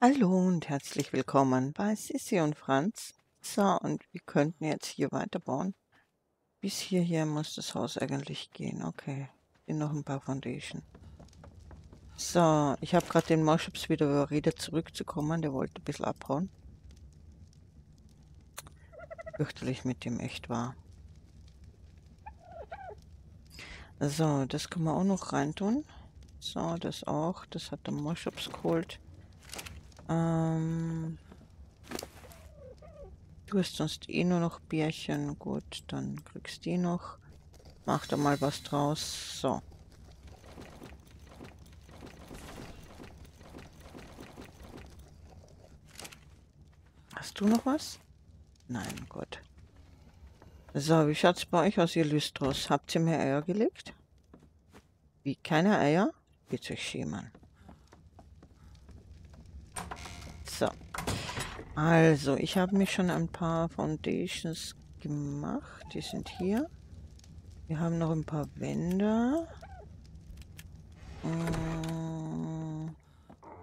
Hallo und herzlich willkommen bei Sissi und Franz. So, und wir könnten jetzt hier weiterbauen. Bis hierher muss das Haus eigentlich gehen. Okay, hier noch ein paar Foundation. So, ich habe gerade den Moschops wieder überredet, zurückzukommen. Der wollte ein bisschen abhauen. Fürchterlich mit dem, echt wahr. So, das können wir auch noch reintun. So, das auch. Das hat der Moschops geholt. Du hast sonst eh nur noch Bärchen. Gut, dann kriegst du die noch. Mach da mal was draus. So. Hast du noch was? Nein, gut. So, wie schaut's bei euch aus, ihr Lystros? Habt ihr mehr Eier gelegt? Wie, keine Eier? Geht's euch schämen. So. Also, ich habe mir schon ein paar Foundations gemacht. Die sind hier. Wir haben noch ein paar Wände.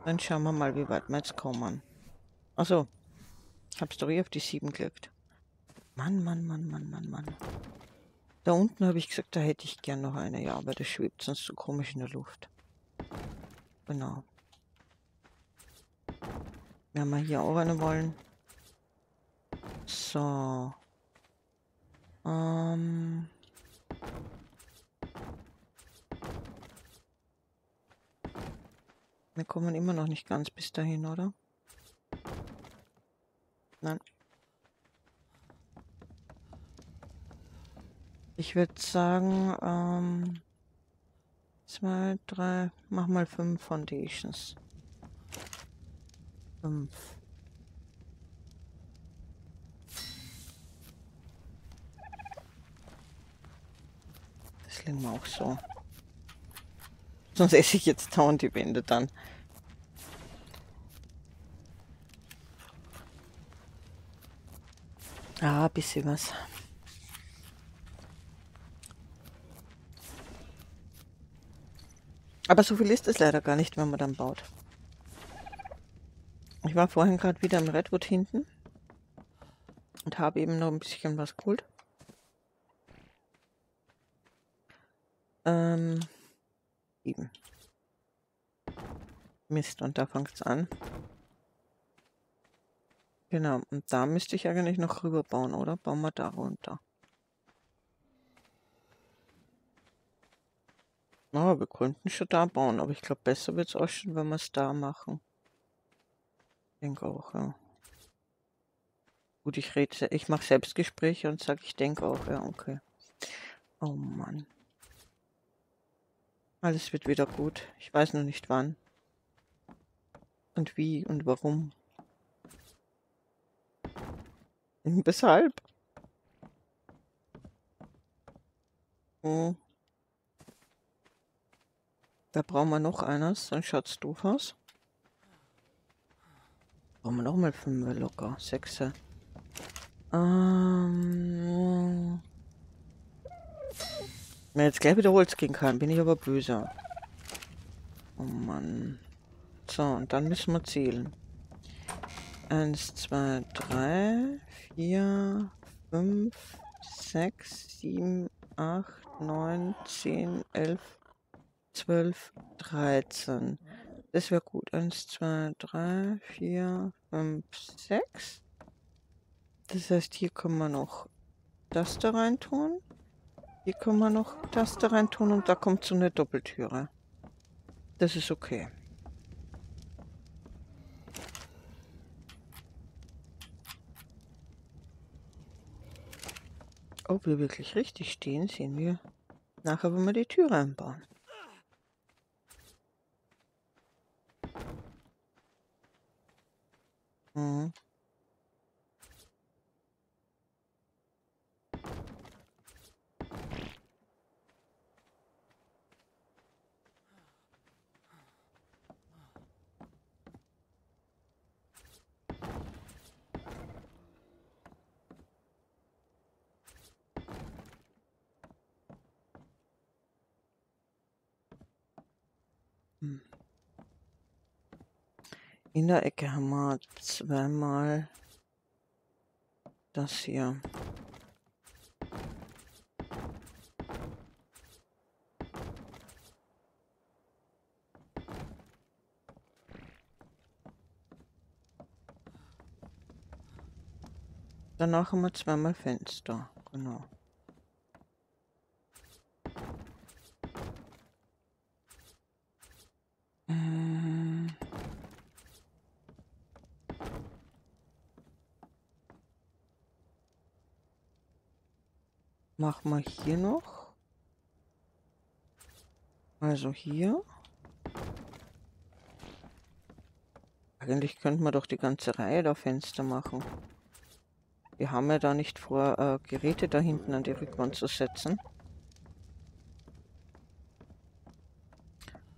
Dann schauen wir mal, wie weit wir jetzt kommen. Achso. Ich habe es doch eh auf die 7 geklickt. Mann. Da unten habe ich gesagt, da hätte ich gern noch eine. Ja, aber das schwebt sonst so komisch in der Luft. Genau. Wenn wir hier auch eine wollen. So. Wir kommen immer noch nicht ganz bis dahin, oder? Nein. Ich würde sagen, 2, 3, mach mal 5 Foundations. 5. Das legen wir auch so. Sonst esse ich jetzt dauernd die Wände dann. Ah, ein bisschen was. Aber so viel ist es leider gar nicht, wenn man dann baut. Ich war vorhin gerade wieder im Redwood hinten und habe eben noch ein bisschen was geholt. Eben. Mist, und da fängt es an. Genau, und da müsste ich eigentlich noch rüber bauen, oder? Bauen wir da runter. Na, wir könnten schon da bauen, aber ich glaube, besser wird es auch schon, wenn wir es da machen. Ich denke auch, ja. Gut, ich mache Selbstgespräche und sage, ich denke auch, ja, okay. Oh Mann. Alles wird wieder gut. Ich weiß nur nicht wann. Und wie und warum. Weshalb? Oh. Da brauchen wir noch eines, dann schaut's doof aus. Brauchen wir noch mal 5 locker, 6. Wenn jetzt gleich wieder Holz gehen kann, bin ich aber böse. Oh Mann. So, und dann müssen wir zählen. 1, 2, 3, 4, 5, 6, 7, 8, 9, 10, 11, 12, 13. Das wäre gut. 1, 2, 3, 4, 5, 6. Das heißt, hier können wir noch das da rein tun. Hier können wir noch das da rein tun und da kommt so eine Doppeltüre. Das ist okay. Ob wir wirklich richtig stehen, sehen wir nachher, wenn wir die Tür einbauen. Mhm. In der Ecke haben wir zweimal das hier. Danach haben wir zweimal Fenster, genau. Machen wir hier noch. Also hier. Eigentlich könnten wir doch die ganze Reihe der Fenster machen. Wir haben ja da nicht vor, Geräte da hinten an die Rückwand zu setzen.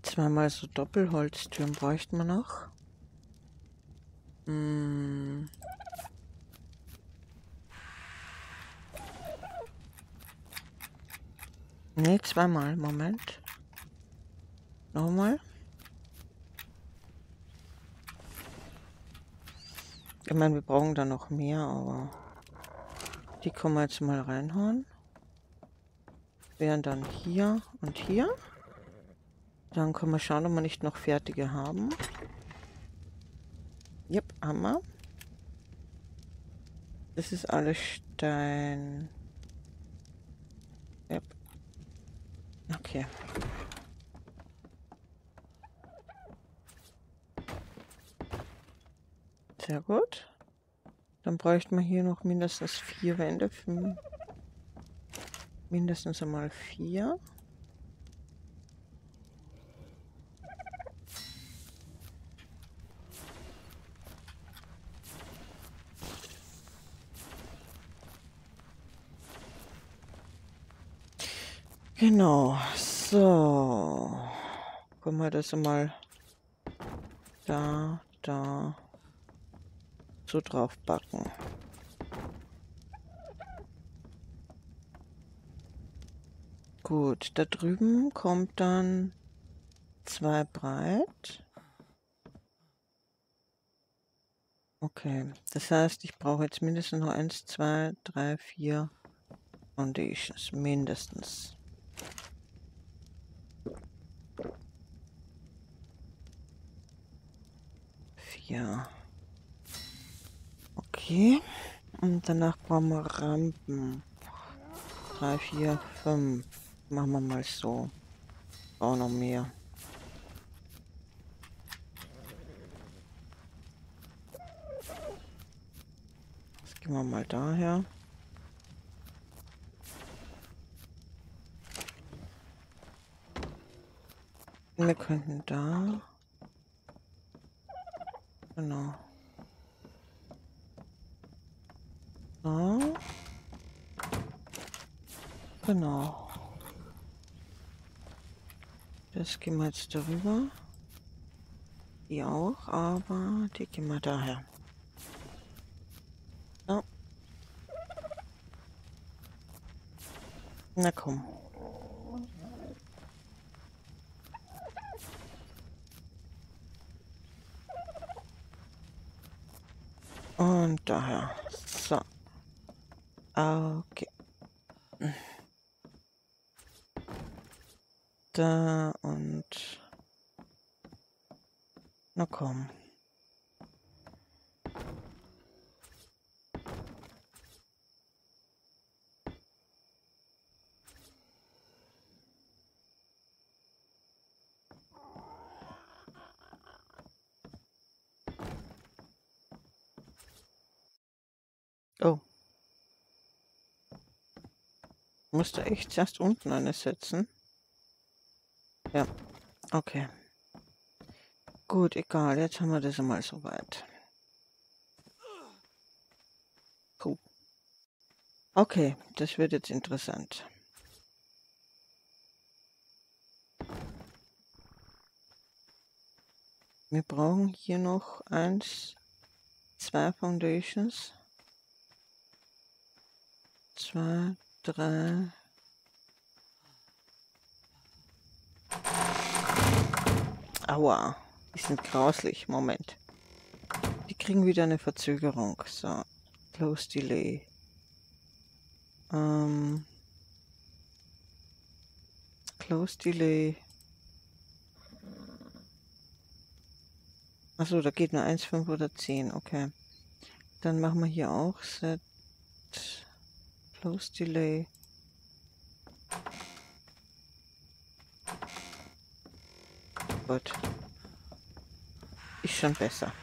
Zweimal so Doppelholztüren bräuchten wir noch. Hm. Ne, zweimal, Moment. Nochmal. Ich meine, wir brauchen da noch mehr, aber... Die können wir jetzt mal reinhauen. Wären dann hier und hier. Dann können wir schauen, ob wir nicht noch fertige haben. Jep, haben wir. Das ist alles Stein. Jep. Okay. Sehr gut. Dann bräuchten wir hier noch mindestens 4 Wände. Mindestens einmal 4. Genau, so. Gucken wir das einmal da. So drauf backen. Gut, da drüben kommt dann 2 breit. Okay, das heißt, ich brauche jetzt mindestens noch 1, 2, 3, 4 Foundations. Mindestens. Vier. Okay, und danach brauchen wir Rampen. 3, 4, 5. Machen wir mal so. Auch noch mehr. Jetzt gehen wir mal daher. Wir könnten da. Genau. So. Genau. Das gehen wir jetzt darüber. Die auch, aber die gehen wir daher. So. Na komm. Und daher. So. Okay. Da und... Na komm. Oh. Muss da echt erst unten eine setzen? Ja, okay. Gut, egal, jetzt haben wir das einmal soweit. Puh. Okay, das wird jetzt interessant. Wir brauchen hier noch 1, 2 Foundations. 2, 3. Aua, die sind grauslich. Moment. Die kriegen wieder eine Verzögerung. So. Close Delay. Close Delay. Achso, da geht nur 1, 5 oder 10. Okay. Dann machen wir hier auch Set Close Delay. Gut. Ist schon besser.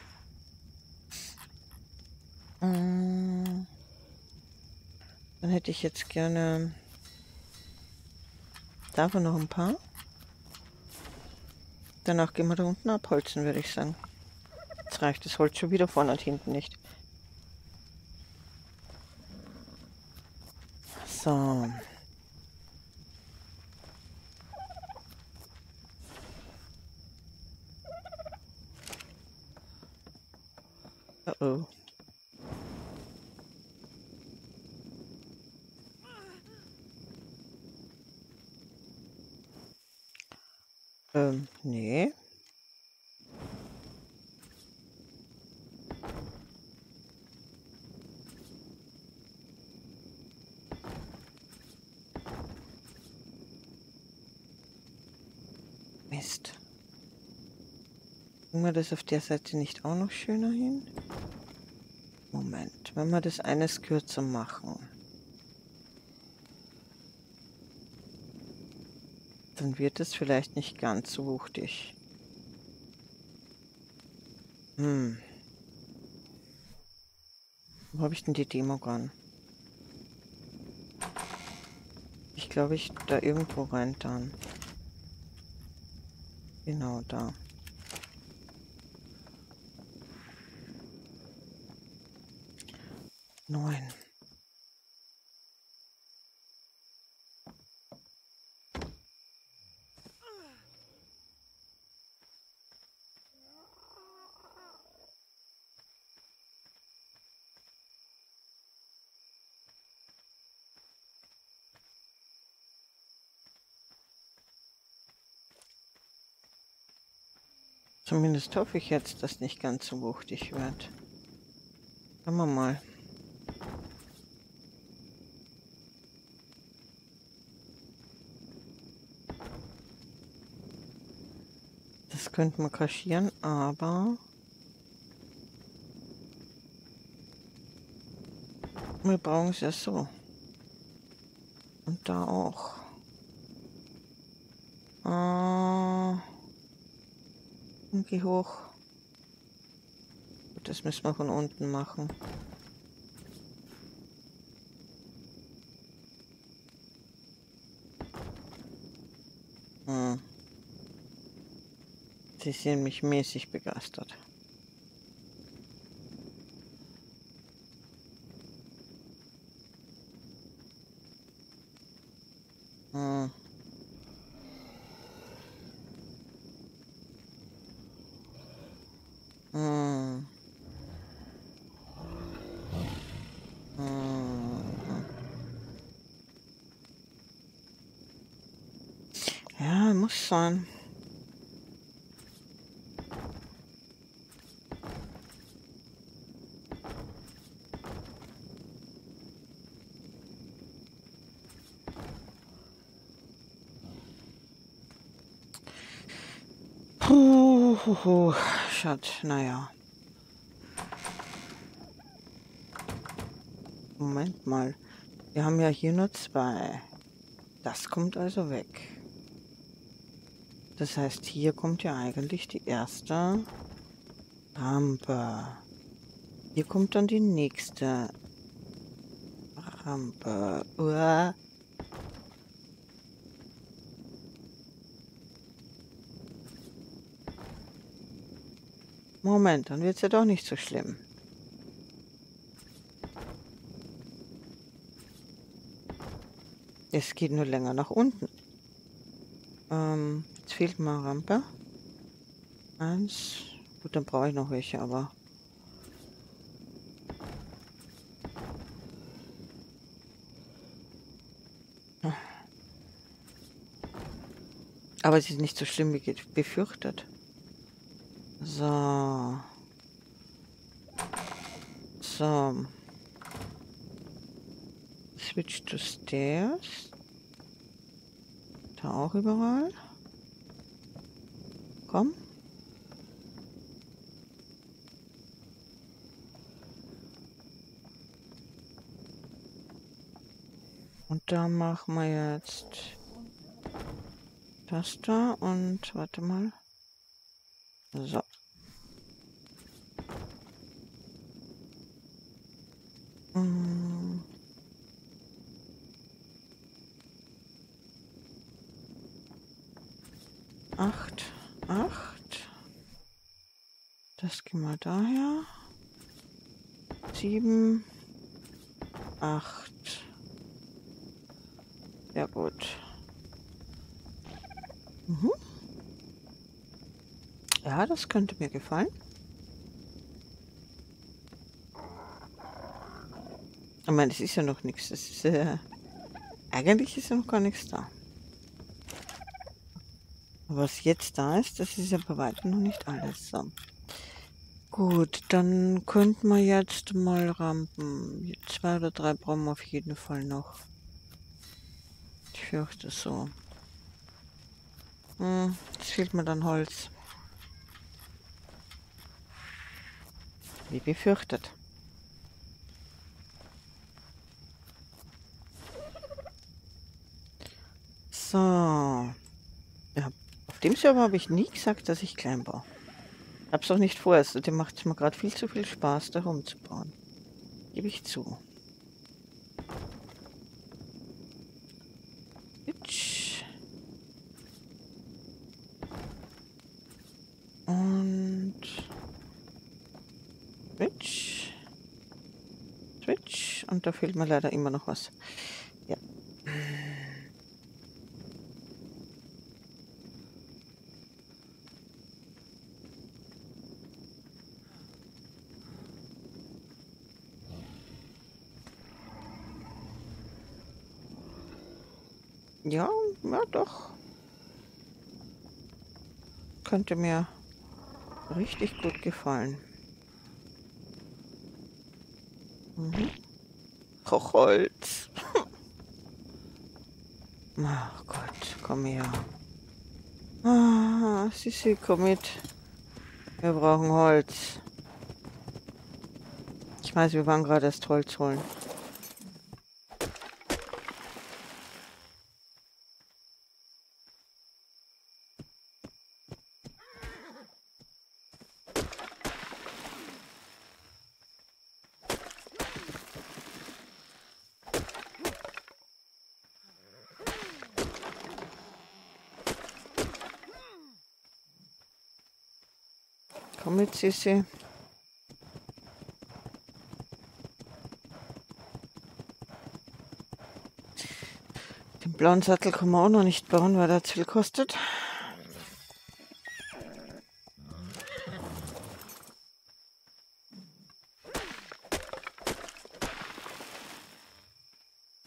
Dann hätte ich jetzt gerne davon noch ein paar. Danach gehen wir da unten abholzen, würde ich sagen. Jetzt reicht das Holz schon wieder vorne und hinten nicht. So. Oh. Nee. Mist. Kriegen wir das auf der Seite nicht auch noch schöner hin? Moment, wenn wir das eines kürzer machen, dann wird es vielleicht nicht ganz so wuchtig. Hm. Wo habe ich denn die Demo ran? Ich glaube, ich da irgendwo rein dann. Genau da. Neun. Zumindest hoffe ich jetzt, dass nicht ganz so wuchtig wird. Schauen wir mal. Das könnte man kaschieren, aber wir brauchen es ja so. Und da auch. Und geh hoch. Gut, das müssen wir von unten machen. Hm. Sie sehen mich mäßig begeistert. Hm. Hm. Hm. Ja, muss sein. Puh, Schatz, naja. Moment mal. Wir haben ja hier nur 2. Das kommt also weg. Das heißt, hier kommt ja eigentlich die erste Rampe. Hier kommt dann die nächste Rampe. Uah. Moment, dann wird es ja doch nicht so schlimm. Es geht nur länger nach unten. Jetzt fehlt mal eine Rampe. 1. Gut, dann brauche ich noch welche, aber... Aber es ist nicht so schlimm, wie befürchtet. So. So. Switch to stairs. Da auch überall. Komm. Und da machen wir jetzt das da und warte mal. So. Acht. Das gehen wir daher. 7, 8. Ja gut. Mhm. Ja, das könnte mir gefallen. Ich meine, es ist ja noch nichts. Das ist, eigentlich ist ja noch gar nichts da. Aber was jetzt da ist, das ist ja bei weitem noch nicht alles. So. Gut, dann könnten wir jetzt mal Rampen. 2 oder 3 brauchen wir auf jeden Fall noch. Ich fürchte so. Jetzt fehlt mir dann Holz. Wie befürchtet. So. Ja, auf dem Server habe ich nie gesagt, dass ich klein baue. Ich habe es auch nicht vor. Also, dem macht es mir gerade viel zu viel Spaß, da rumzubauen. Gebe ich zu. Und da fehlt mir leider immer noch was. Ja. Ja, ja doch. Könnte mir richtig gut gefallen. Mhm. Holz. Ach Gott, komm her. Ah, Sissi, komm mit. Wir brauchen Holz. Ich weiß, wir waren gerade erst Holz holen. Komm mit, Sissi. Den blauen Sattel kann man auch noch nicht bauen, weil der zu viel kostet.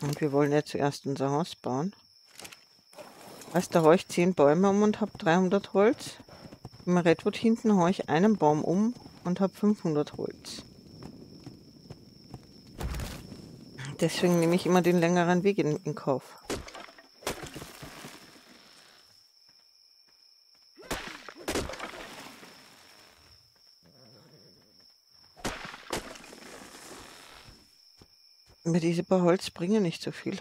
Und wir wollen ja zuerst unser Haus bauen. Weißt du, da haue ich 10 Bäume um und habe 300 Holz. Im Redwood hinten haue ich einen Baum um und habe 500 Holz. Deswegen nehme ich immer den längeren Weg in Kauf. Aber diese paar Holz bringen nicht so viel.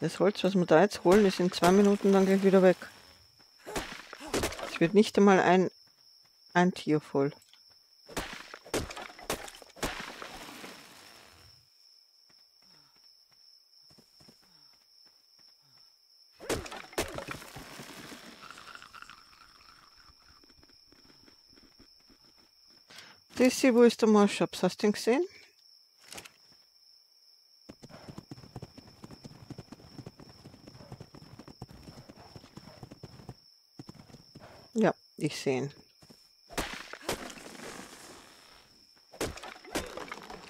Das Holz, was wir da jetzt holen, ist in 2 Minuten dann gleich wieder weg. Es wird nicht einmal ein Tier voll. Sissi, wo ist der Moschops? Hast du ihn gesehen? Ja, ich sehe ihn.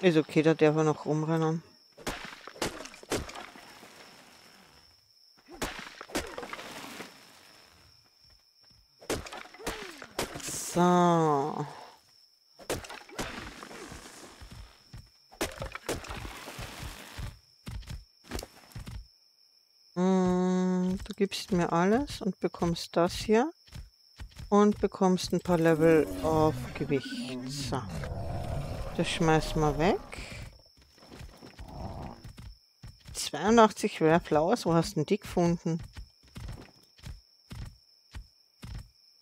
Ist okay, da darf er noch rumrennen. So. Du gibst mir alles und bekommst das hier. Und bekommst ein paar Level auf Gewicht. So. Das schmeißen wir weg. 82 Rare Flowers. Wo hast du denn die gefunden?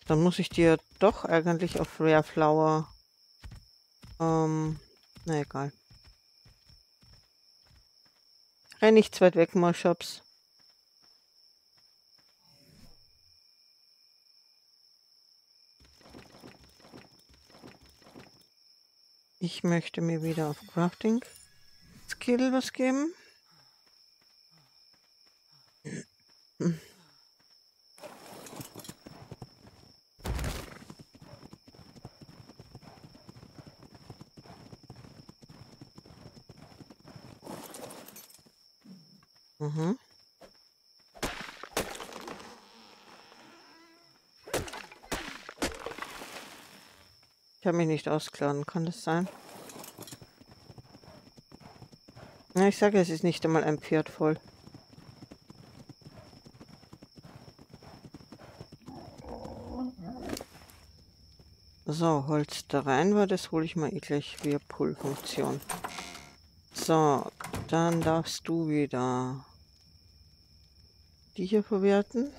Dann muss ich dir doch eigentlich auf Rare Flower... na egal. Renn nicht zu weit weg, Moschops. Ich möchte mir wieder auf Crafting Skill was geben. Mhm. Ich habe mich nicht ausgeladen, kann das sein? Na, ich sage, es ist nicht einmal ein Pferd voll. So, Holz da rein war, das hole ich mal eh gleich via Pull-Funktion. So, dann darfst du wieder die hier verwerten.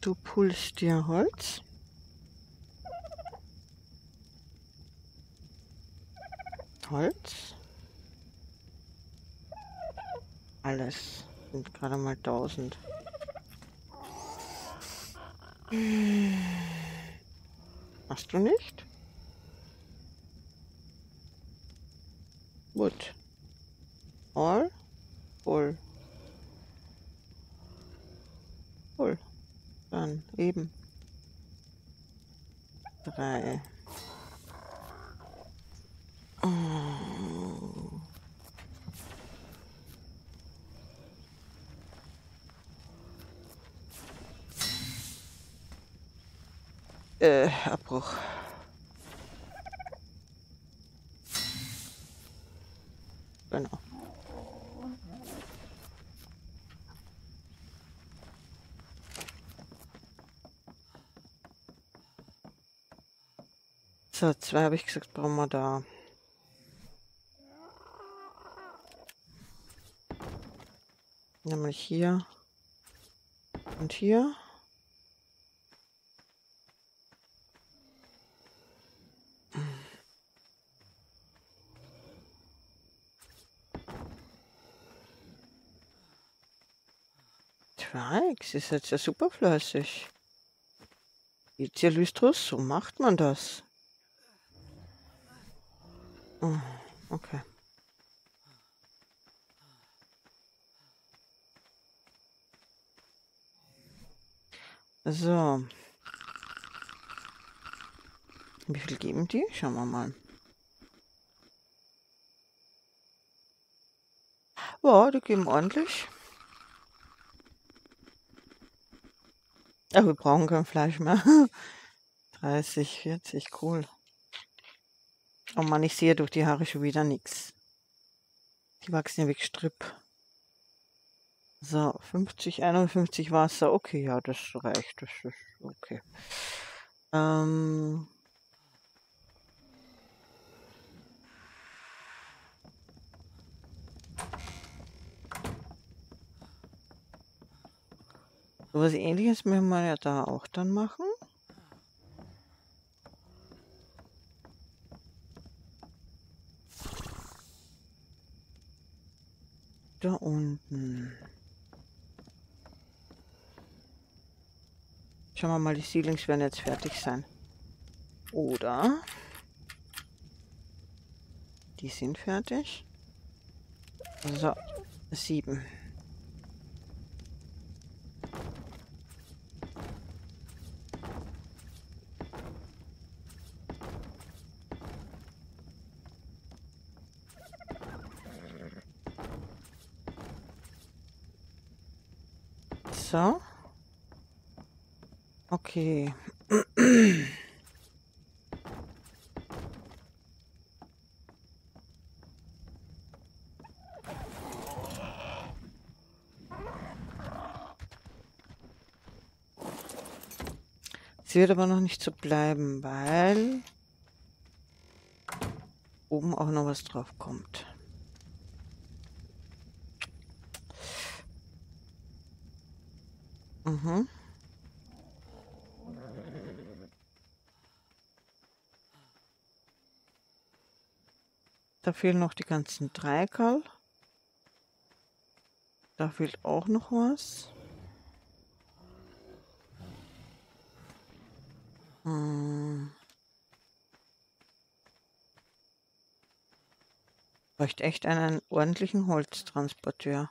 Du pullst dir Holz. Holz. Alles. Sind gerade mal 1000. Machst du nicht? Gut. All. All. All. Dann eben 3. Oh. Abbruch. Genau. So, 2 habe ich gesagt, brauchen wir da. Nämlich hier und hier. Trix ist jetzt ja super flüssig. Jetzt ja Lystros, so macht man das. Okay. So. Wie viel geben die? Schauen wir mal. Ja, die geben ordentlich. Ach, wir brauchen kein Fleisch mehr. 30, 40, cool. Oh Mann, ich sehe durch die Haare schon wieder nichts. Die wachsen ja wie Gestrüpp. So, 50, 51 Wasser. Okay, ja, das reicht. Das ist okay. So was Ähnliches müssen wir ja da auch dann machen. Da unten. Schauen wir mal, die Seedlings werden jetzt fertig sein. Oder? Die sind fertig. So, 7. Wasser. Okay. Sie wird aber noch nicht so bleiben, weil oben auch noch was drauf kommt. Mhm. Da fehlen noch die ganzen Dreikerl. Da fehlt auch noch was. Braucht echt einen ordentlichen Holztransporteur.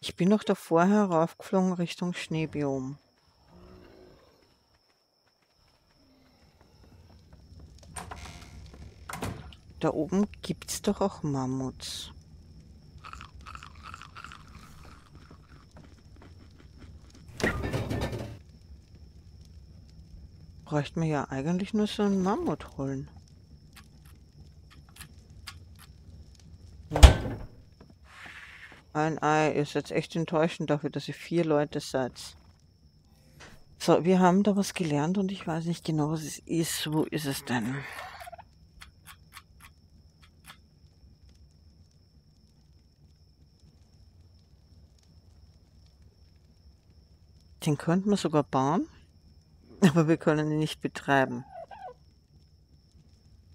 Ich bin noch davor heraufgeflogen Richtung Schneebiom. Da oben gibt es doch auch Mammuts. Bräuchte man ja eigentlich nur so einen Mammut holen. Ein Ei ist jetzt echt enttäuschend dafür, dass ihr 4 Leute seid. So, wir haben da was gelernt und ich weiß nicht genau, was es ist. Wo ist es denn? Den könnten wir sogar bauen, aber wir können ihn nicht betreiben.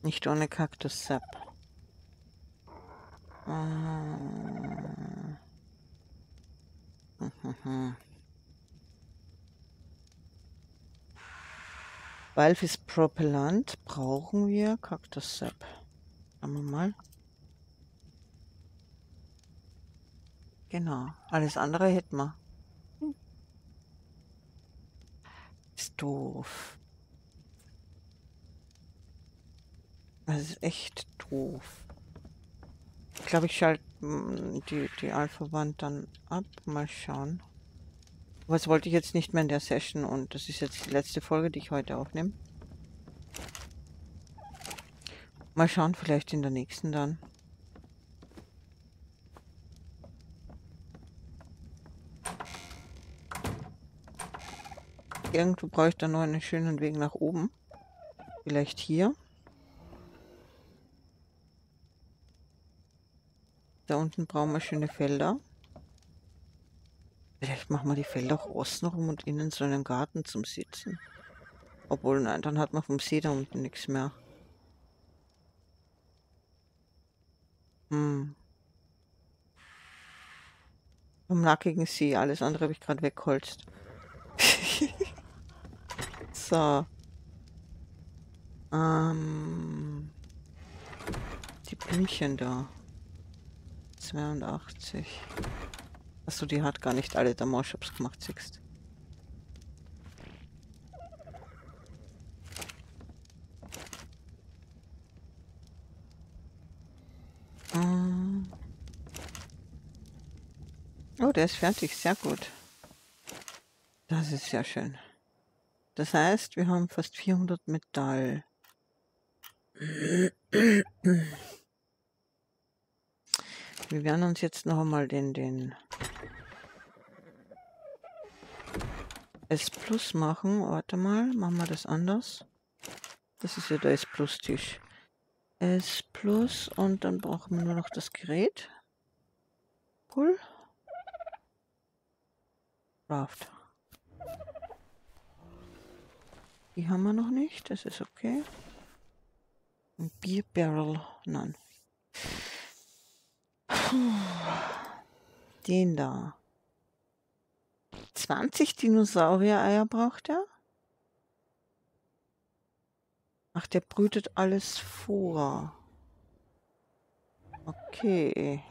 Nicht ohne Kaktus-Sap. Weil fürs Propellant brauchen wir Kaktus-Sap. Schauen wir mal. Genau, alles andere hätten wir. Ist doof. Das ist echt doof. Ich glaube, ich schalte die Alpha-Wand dann ab. Mal schauen. Aber das wollte ich jetzt nicht mehr in der Session und das ist jetzt die letzte Folge, die ich heute aufnehme. Mal schauen, vielleicht in der nächsten dann. Irgendwo brauche ich dann noch einen schönen Weg nach oben. Vielleicht hier. Da unten brauchen wir schöne Felder. Vielleicht machen wir die Felder auch außen rum und innen so einen Garten zum Sitzen. Obwohl, nein, dann hat man vom See da unten nichts mehr. Vom nackigen See, alles andere habe ich gerade weggeholzt. So. Die Blümchen da. 82. Achso, die hat gar nicht alle der Moschops gemacht, siehst. Oh, der ist fertig, sehr gut. Das ist sehr schön. Das heißt, wir haben fast 400 Metall. Wir werden uns jetzt noch einmal den S Plus machen. Warte mal, machen wir das anders. Das ist ja der S Plus Tisch. S Plus und dann brauchen wir nur noch das Gerät. Cool. Craft. Die haben wir noch nicht, das ist okay. Ein Beer Barrel, nein. Den da. 20 Dinosaurier-Eier braucht er. Ach, der brütet alles vor. Okay.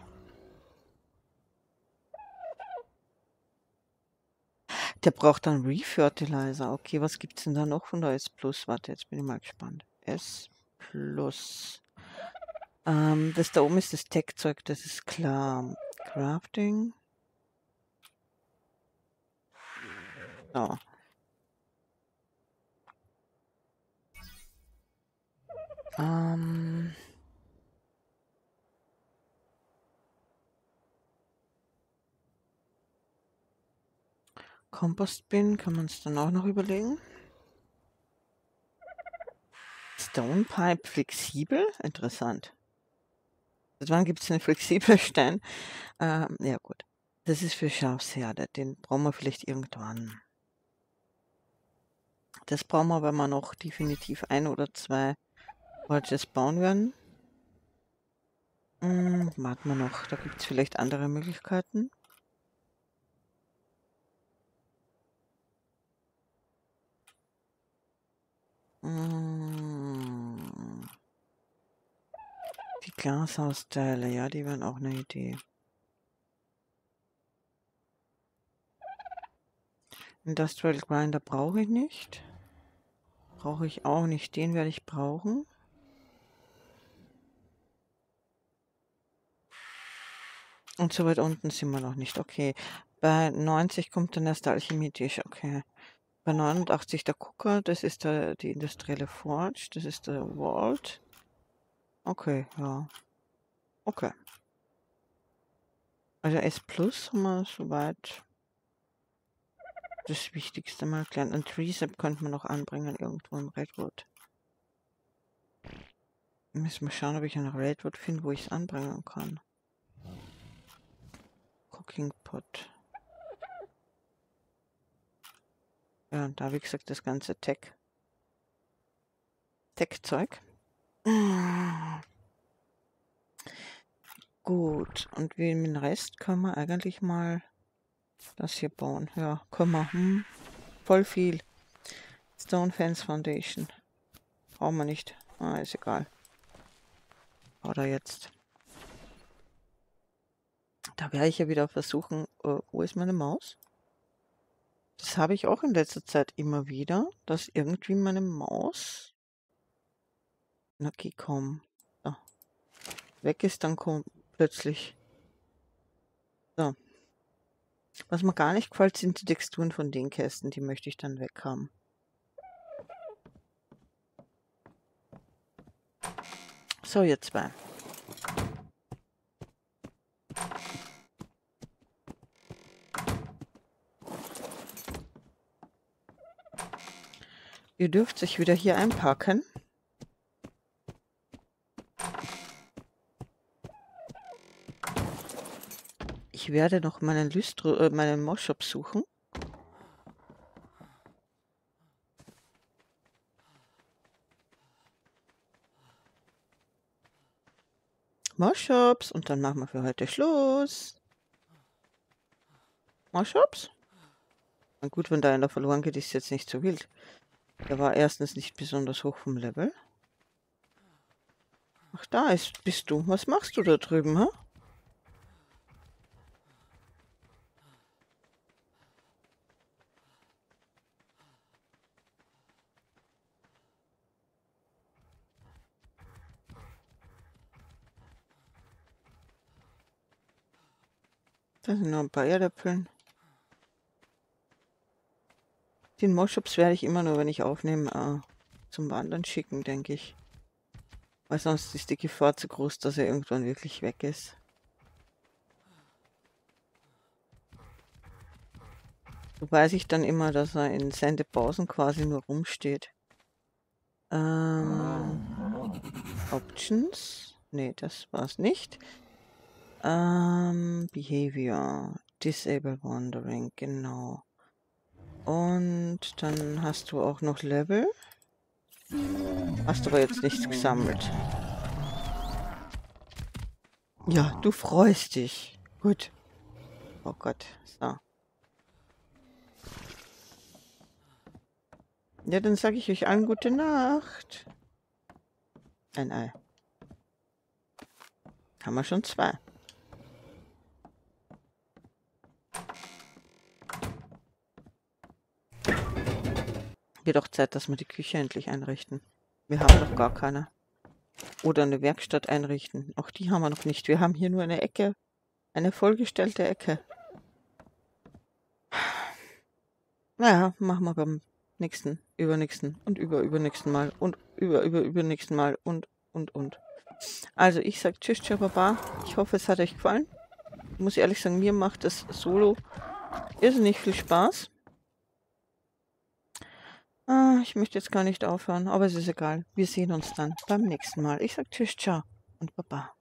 Der braucht dann Refertilizer. Okay, was gibt es denn da noch von der S Plus? Warte, jetzt bin ich mal gespannt. S Plus. Das da oben ist das Tech-Zeug, das ist klar. Crafting. So. Kompostbin kann man es dann auch noch überlegen. Stonepipe flexibel? Interessant. Seit wann gibt es einen flexiblen Stein? Ja gut. Das ist für Schafsherde. Den brauchen wir vielleicht irgendwann. Das brauchen wir, weil wir noch definitiv ein oder zwei Forges bauen werden. Warten wir noch. Da gibt es vielleicht andere Möglichkeiten. Die Glashausteile, ja, die wären auch eine Idee. Industrial Grinder brauche ich nicht. Brauche ich auch nicht. Den werde ich brauchen. Und so weit unten sind wir noch nicht. Okay. Bei 90 kommt dann erst der Alchemietisch. Okay. Bei 89 der Gucker, das ist die industrielle Forge, das ist der Vault. Okay, ja. Okay. Also S Plus haben wir soweit das Wichtigste mal gelernt. Und Tree Sap könnten wir noch anbringen irgendwo im Redwood. Müssen wir schauen, ob ich einen Redwood finde, wo ich es anbringen kann. Cooking Pot. Ja, und da wie gesagt das ganze Tech-Zeug. Gut, und wie mit dem Rest können wir eigentlich mal das hier bauen. Ja, können wir. Voll viel. Stone Fence Foundation. Brauchen wir nicht. Ah, ist egal. Oder jetzt. Da werde ich ja wieder versuchen, wo ist meine Maus? Das habe ich auch in letzter Zeit immer wieder, dass irgendwie meine Maus... Na, geh, komm. So. Weg ist, dann kommt plötzlich. So. Was mir gar nicht gefällt, sind die Texturen von den Kästen. Die möchte ich dann weg haben. So, ihr zwei. Ihr dürft euch wieder hier einpacken. Ich werde noch meinen Moschops suchen. Moschops und dann machen wir für heute Schluss. Moschops? Na gut, wenn da einer verloren geht, ist jetzt nicht so wild. Der war erstens nicht besonders hoch vom Level. Ach, da bist du. Was machst du da drüben, hä? Da sind noch ein paar Erdäpfeln. Den Moschops werde ich immer nur, wenn ich aufnehme, zum Wandern schicken, denke ich. Weil sonst ist die Gefahr zu groß, dass er irgendwann wirklich weg ist. So weiß ich dann immer, dass er in Sendepausen quasi nur rumsteht. Options? Ne, das war's nicht. Behavior. Disable Wandering, genau. Und dann hast du auch noch Level. Hast du aber jetzt nichts gesammelt. Ja, du freust dich. Gut. Oh Gott. So. Ja, dann sage ich euch allen gute Nacht. Ein Ei. Haben wir schon zwei. Wird auch Zeit, dass wir die Küche endlich einrichten. Wir haben noch gar keine. Oder eine Werkstatt einrichten. Auch die haben wir noch nicht. Wir haben hier nur eine Ecke. Eine vollgestellte Ecke. Naja, machen wir beim nächsten, übernächsten und übernächsten Mal und übernächsten Mal und. Also ich sag tschüss, tschababa. Ich hoffe, es hat euch gefallen. Ich muss ehrlich sagen, mir macht das Solo irrsinnig viel Spaß. Ich möchte jetzt gar nicht aufhören, aber es ist egal. Wir sehen uns dann beim nächsten Mal. Ich sag tschüss, ciao und baba.